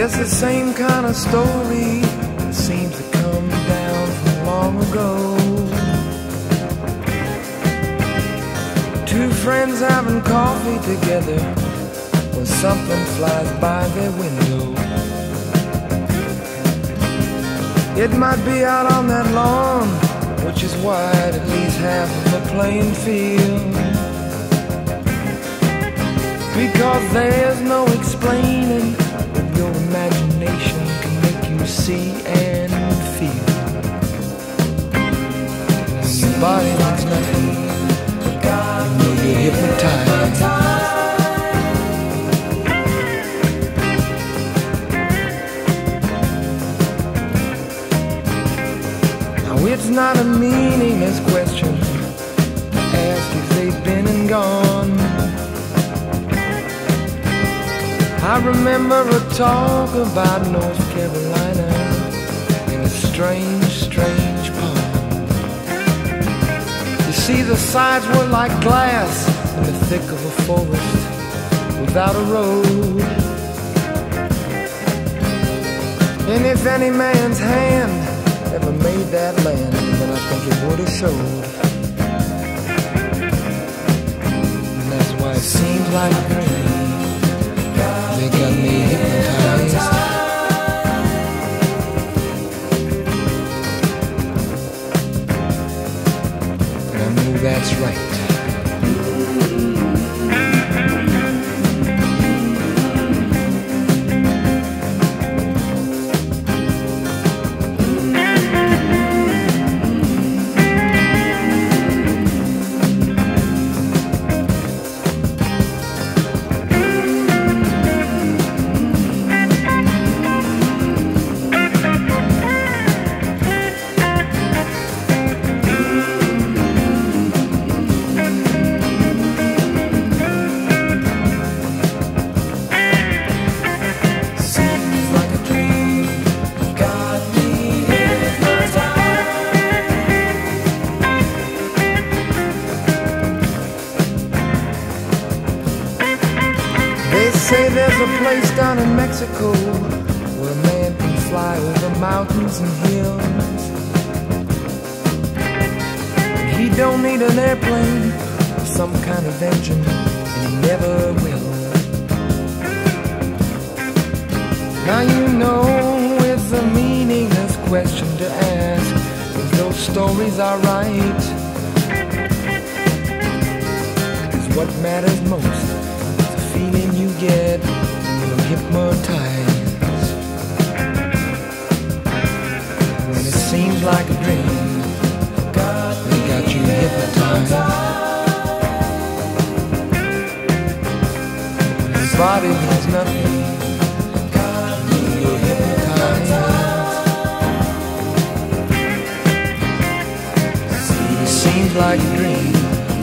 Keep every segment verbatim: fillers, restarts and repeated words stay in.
Yes, the same kind of story that seems to come down from long ago. Two friends having coffee together when something flies by their window. It might be out on that lawn, which is wide at least half of the playing field, because there's no explaining that your imagination can make you see and feel. Your body likes nothing, but God, you know you're hypnotized. Now it's not a meaningless question to ask if they've been and gone. I remember a talk about North Carolina in a strange, strange pond. You see, the sides were like glass in the thick of a forest without a road. And if any man's hand ever made that land, then I think it would have showed. And that's why it seems like a dream. They got me hypnotized, and I know that's right. Say there's a place down in Mexico where a man can fly over mountains and hills, and he don't need an airplane or some kind of engine, and he never will. Now you know it's a meaningless question to ask if those stories are right, 'cause what matters most, get hypnotized, when it seems like a dream, God, they got you hypnotized. Your body has nothing, God, you're hypnotized. When it seems like a dream,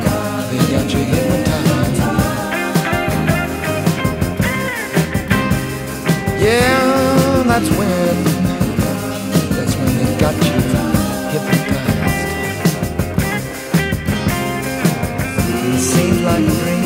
God, they got you hypnotized. Yeah, that's when, that's when they got you hypnotized. It seemed like a dream.